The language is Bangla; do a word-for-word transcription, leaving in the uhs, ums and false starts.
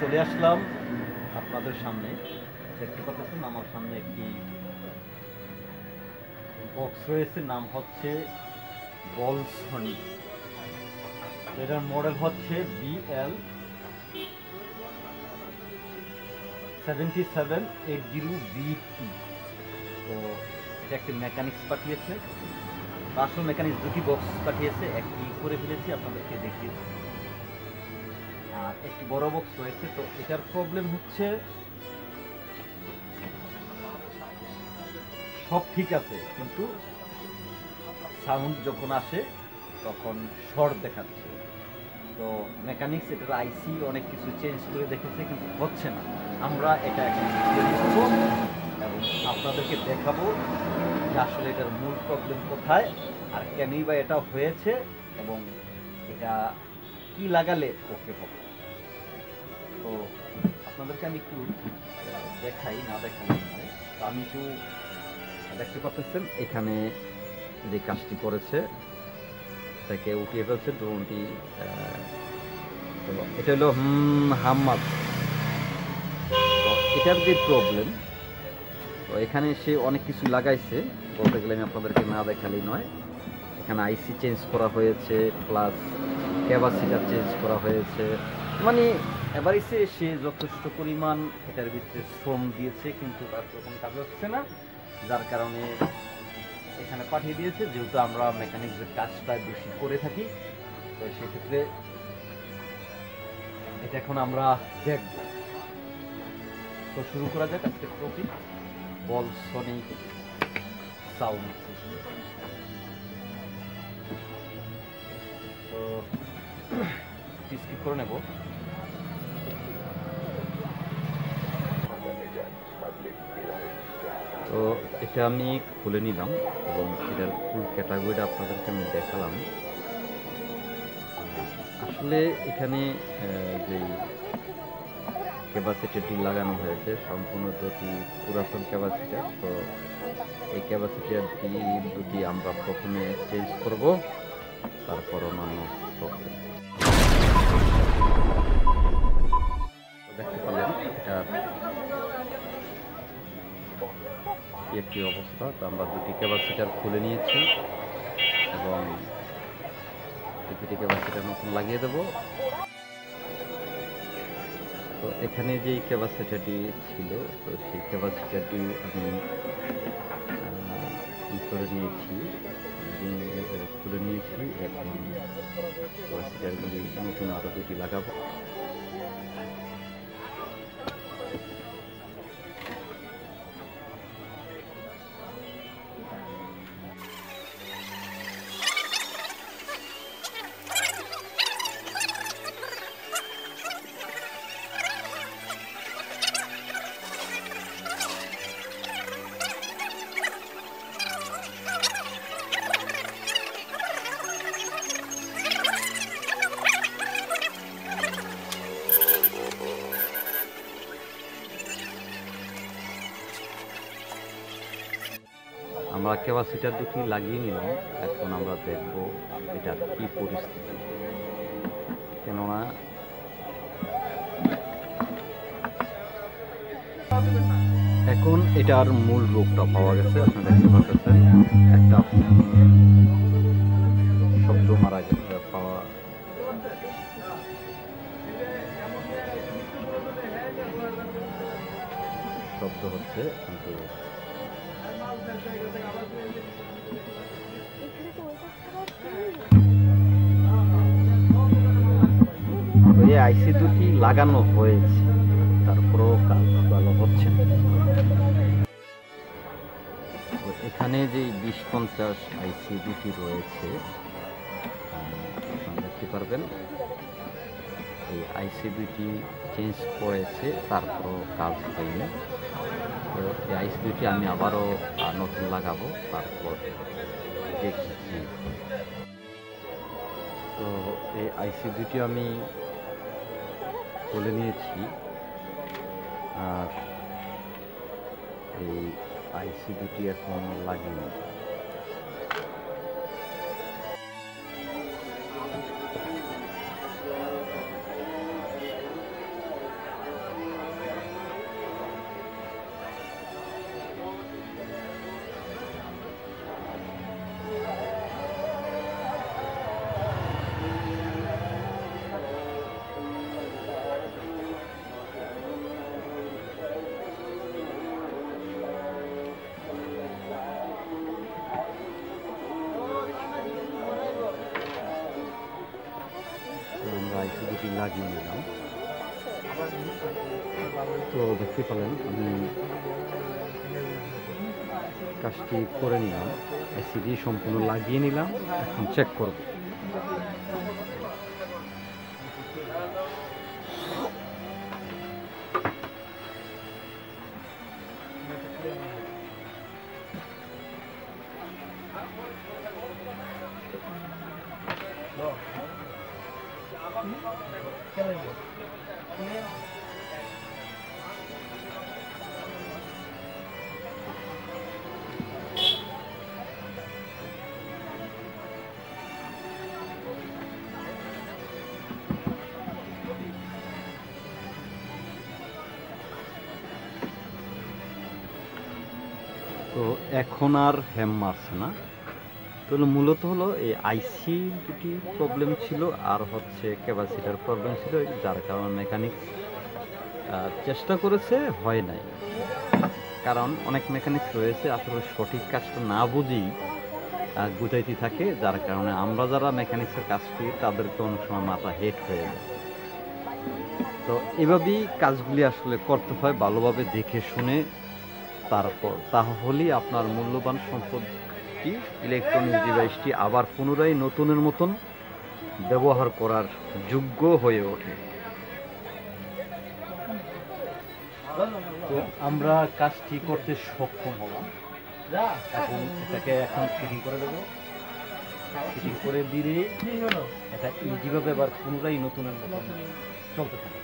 চলে আসলাম আপনাদের সামনে। দেখতে পাচ্ছেন আমার সামনে একটি বক্স রয়েছে, নাম হচ্ছে বলসনি। এটার মডেল হচ্ছে BL seventy seven eight zero BT. তো এটা একটি মেকানিক্স পাঠিয়েছে, পাঁচশো মেকানিক্স দুটি বক্স পাঠিয়েছে, একটি করে ফেলেছি আপনাদেরকে দেখিয়েছি, আর একটি বড় বক্স রয়েছে। তো এটার প্রবলেম হচ্ছে সব ঠিক আছে, কিন্তু সাউন্ড যখন আসে তখন শর্ট দেখাচ্ছে। তো মেকানিক্স এটার আইসি অনেক কিছু চেঞ্জ করে দেখেছে, কিন্তু হচ্ছে না। আমরা এটা এখন এবং আপনাদেরকে দেখাবো যে আসলে এটার মূল প্রবলেম কোথায়, আর কেনই বা এটা হয়েছে, এবং এটা কি লাগালে ওকে হবে। তো আপনাদেরকে আমি একটু দেখাই, না দেখানো নয়। তো আমি একটু দেখতে পাচ্ছেন এখানে যে কাজটি করেছে তাকে উঠিয়ে ফেলছে ড্রোনটি। তো এটা হলো হাম্মাদ, এটার যে প্রবলেম। তো এখানে সে অনেক কিছু লাগাইছে, বলতে গেলে আমি আপনাদেরকে না দেখালেই নয়। এখানে আইসি চেঞ্জ করা হয়েছে, প্লাস ক্যাপাসিটার চেঞ্জ করা হয়েছে, মানে এবারেছে সে যথেষ্ট পরিমাণ এটার ভিতরে শ্রম দিয়েছে, কিন্তু তার তখন কাজ হচ্ছে না। যার কারণে এখানে পাঠিয়ে দিয়েছে। যেহেতু আমরা মেকানিক্সের কাজটা বেশি করে থাকি, তো সেক্ষেত্রে এটা এখন আমরা দেখব। তো শুরু করা যাক আজকের টপিক, বলসনি সাউন্ড সিস্টেম। তো স্কিপ করে নেব। তো এটা আমি খুলে নিলাম এবং এটার ফুল ক্যাটাগরিটা আপনাদেরকে আমি দেখালাম। আসলে এখানে যে ক্যাপাসিটারটি লাগানো হয়েছে সম্পূর্ণ দুটি পুরাতন ক্যাপাসিটার। তো এই ক্যাপাসিটারটি দুটি আমরা প্রথমে চেঞ্জ করব, তারপর অন্যান্য প্রবলেম দেখতে পারলেন। এটা একটি অবস্থা। তো আমরা দুটি ক্যাপাসিটার খুলে নিয়েছি এবং দুটি ক্যাপাসিটার নতুন লাগিয়ে দেব। তো এখানে যে ক্যাপাসিটারটি ছিল, তো সেই ক্যাপাসিটারটি আমি ই করে নিয়েছি, খুলে নিয়েছি। এখন ক্যাপাসিটারগুলি নতুন আরও দুটি লাগাবো। আমরা ক্যাপাসিটার দুটি লাগিয়ে নিলাম। এখন আমরা দেখব এটা কি পরিস্থিতি, কেননা এখন এটার মূল রোগটা পাওয়া গেছে। আপনারা দেখতে পাচ্ছেন একটা শব্দ মারা গেছে পাওয়া। শব্দ হচ্ছে কিন্তু আইসি দুটি লাগানো হয়েছে, তারপরেও কাজ ভালো হচ্ছে। এখানে যে বিশ পঞ্চাশ আইসি দুটি রয়েছে দেখতে পারবেন, এই আইসি দুটি চেঞ্জ করেছে, তারপরেও কাজ হয়নি। এই আইসি দুটি আমি আবারও নতুন লাগাবো, তারপর দেখছি। তো এই আইসি দুটি আমি খুলে নিয়েছি, আর এই আইসি দুটি এখন লাগিয়ে। তো দেখতে পেলেন আমি কাজটি করে নিলাম, এসিডি সম্পূর্ণ লাগিয়ে নিলাম, এখন চেক করব। তো এখন আর হ্যাম মারছে না, তো মূলত হলো এই আইসি দুটি প্রবলেম ছিল আর হচ্ছে ক্যাপাসিটার প্রবলেম ছিল, যার কারণে মেকানিক্স চেষ্টা করেছে, হয় নাই। কারণ অনেক মেকানিক্স রয়েছে আসলে সঠিক কাজটা না বুঝেই গুটাইতে থাকে, যার কারণে আমরা যারা মেকানিক্সের কাজ করি তাদেরকে অনেক সময় মাথা হেট হয়ে যায়। তো এভাবেই কাজগুলি আসলে করতে হয় ভালোভাবে দেখে শুনে, তারপর তাহলেই আপনার মূল্যবান সম্পদটি ইলেকট্রনিক ডিভাইসটি আবার পুনরায় নতুনের মতন ব্যবহার করার যোগ্য হয়ে ওঠে। তো আমরা কাজটি করতে সক্ষম হলাম, এখন এটাকে এখন ফিটিং করে দেবো। ফিটিং করে দিলে এটা ইজিভাবে আবার পুনরায় নতুনের মতন চলতে থাকে।